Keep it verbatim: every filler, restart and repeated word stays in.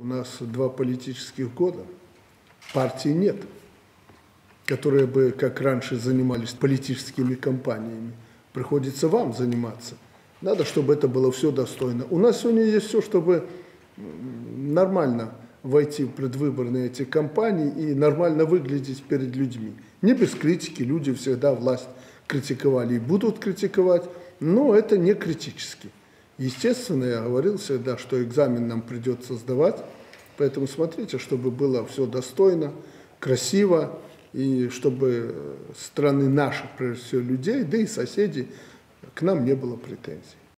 У нас два политических года, партий нет, которые бы, как раньше, занимались политическими кампаниями. Приходится вам заниматься. Надо, чтобы это было все достойно. У нас сегодня есть все, чтобы нормально войти в предвыборные эти кампании и нормально выглядеть перед людьми. Не без критики, люди всегда власть критиковали и будут критиковать, но это не критически. Естественно, я говорил всегда, что экзамен нам придется сдавать, поэтому смотрите, чтобы было все достойно, красиво, и чтобы страны наших, прежде всего, людей, да и соседей, к нам не было претензий.